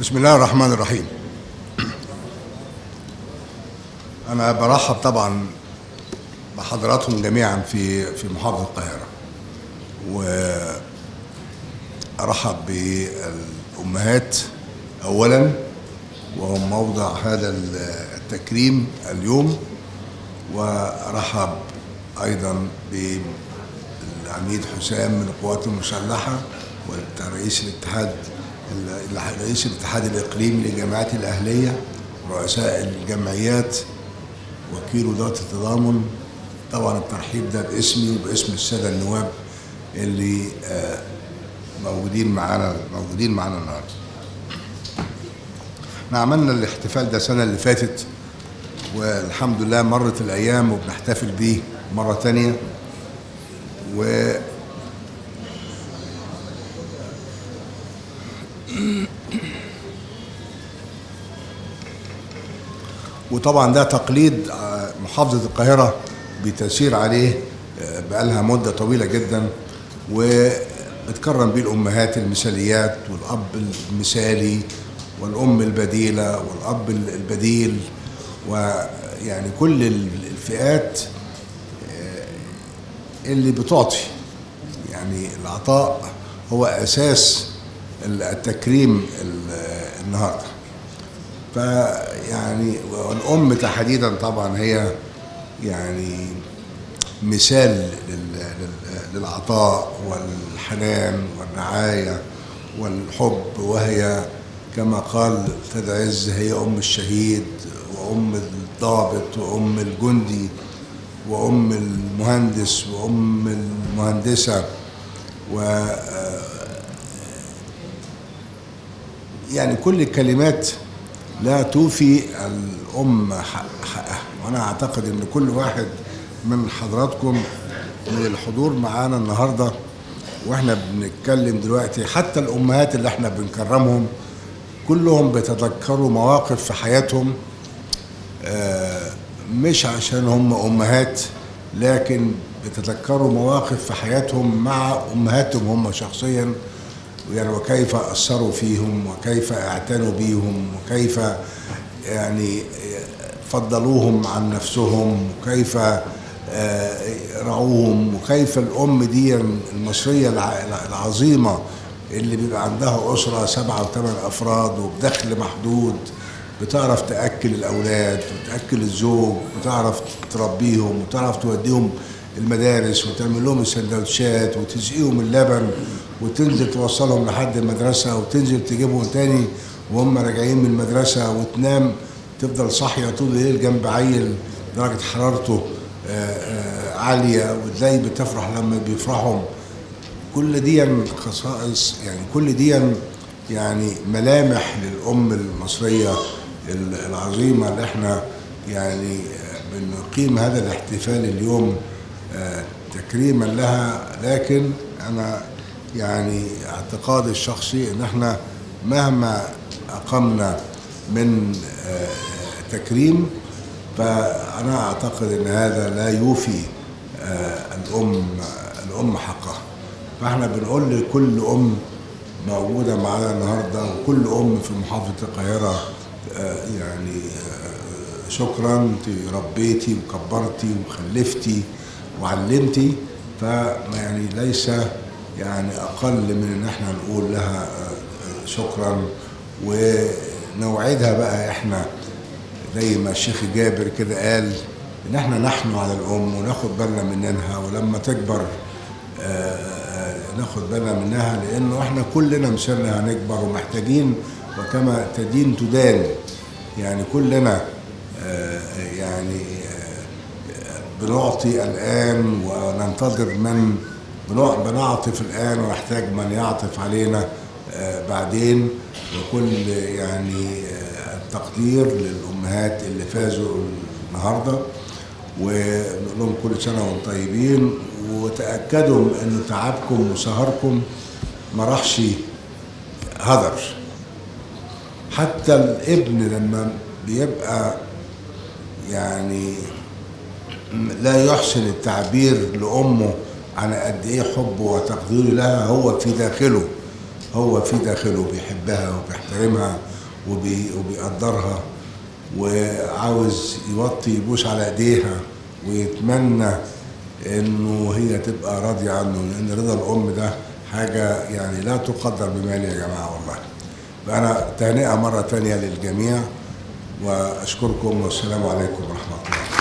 بسم الله الرحمن الرحيم. أنا برحب طبعا بحضراتكم جميعا في محافظة القاهرة، وأرحب بالأمهات أولا، وهم موضع هذا التكريم اليوم، وأرحب أيضا بالعميد حسام من القوات المسلحة ورئيس الاتحاد الإقليمي للجامعات الأهلية، رؤساء الجمعيات، وكيل إدارة التضامن. طبعا الترحيب ده باسمي وباسم السادة النواب اللي موجودين معانا النهارده. احنا عملنا الاحتفال ده السنة اللي فاتت، والحمد لله مرت الأيام وبنحتفل بيه مرة تانية. و وطبعا ده تقليد محافظة القاهرة بتسير عليه بقالها مدة طويلة جدا، وبتكرم بيه الأمهات المثاليات والأب المثالي والأم البديلة والأب البديل، ويعني كل الفئات اللي بتعطي. يعني العطاء هو أساس التكريم النهارده. فيعني والام تحديدا طبعا هي يعني مثال للعطاء والحنان والرعايه والحب، وهي كما قال سيد عز هي ام الشهيد وام الضابط وام الجندي وام المهندس وام المهندسه. و يعني كل الكلمات لا توفي الأم حقها، وأنا أعتقد إن كل واحد من حضراتكم من الحضور معانا النهارده وإحنا بنتكلم دلوقتي، حتى الأمهات اللي إحنا بنكرمهم كلهم بيتذكروا مواقف في حياتهم، مش عشان هم أمهات، لكن بيتذكروا مواقف في حياتهم مع أمهاتهم هم شخصياً، يعني وكيف أثروا فيهم وكيف اعتنوا بيهم وكيف يعني فضلوهم عن نفسهم وكيف رعوهم، وكيف الأم دي المصرية العظيمة اللي بيبقى عندها أسرة 7 و8 أفراد وبدخل محدود بتعرف تأكل الأولاد وتأكل الزوج وتعرف تربيهم وتعرف توديهم المدارس وتعمل لهم السندوتشات وتسقيهم اللبن وتنزل توصلهم لحد المدرسة وتنزل تجيبهم تاني وهم راجعين من المدرسة، وتنام تفضل صاحية طول الليل جنب عيل درجة حرارته عالية وتلاقي بتفرح لما بيفرحهم. كل دي خصائص، يعني كل دي يعني ملامح للأم المصرية العظيمة اللي احنا يعني بنقيم هذا الاحتفال اليوم تكريما لها. لكن أنا يعني اعتقادي الشخصي إن احنا مهما أقمنا من تكريم، فأنا أعتقد إن هذا لا يوفي الأم حقها. فاحنا بنقول لكل أم موجودة معانا النهارده وكل أم في محافظة القاهرة، يعني شكرا، انت ربيتي وكبرتي وخلفتي وعلمتي، فيعني ليس يعني أقل من إن إحنا نقول لها شكرا، ونوعدها بقى إحنا زي ما الشيخ جابر كده قال إن إحنا نحن على الأم وناخد بالنا منها، ولما تكبر ناخد بالنا منها، لأنه إحنا كلنا مصيرنا هنكبر ومحتاجين، وكما تدين تدان. يعني كلنا يعني بنعطي الآن وننتظر من بنعطف الآن ونحتاج من يعطف علينا بعدين. وكل يعني التقدير للأمهات اللي فازوا النهارده، ونقول لهم كل سنة وانتم طيبين، وتأكدوا إن تعبكم وسهركم ما راحش هدر. حتى الابن لما بيبقى يعني لا يحسن التعبير لأمه عن قد إيه حبه وتقديره لها، هو في داخله هو في داخله بيحبها وبيحترمها وبيقدرها، وعاوز يوطي يبوس على ايديها ويتمنى انه هي تبقى راضيه عنه، لان رضا الام ده حاجه يعني لا تقدر بمال يا جماعه والله. فانا تهنئه مره ثانيه للجميع واشكركم، والسلام عليكم ورحمه الله.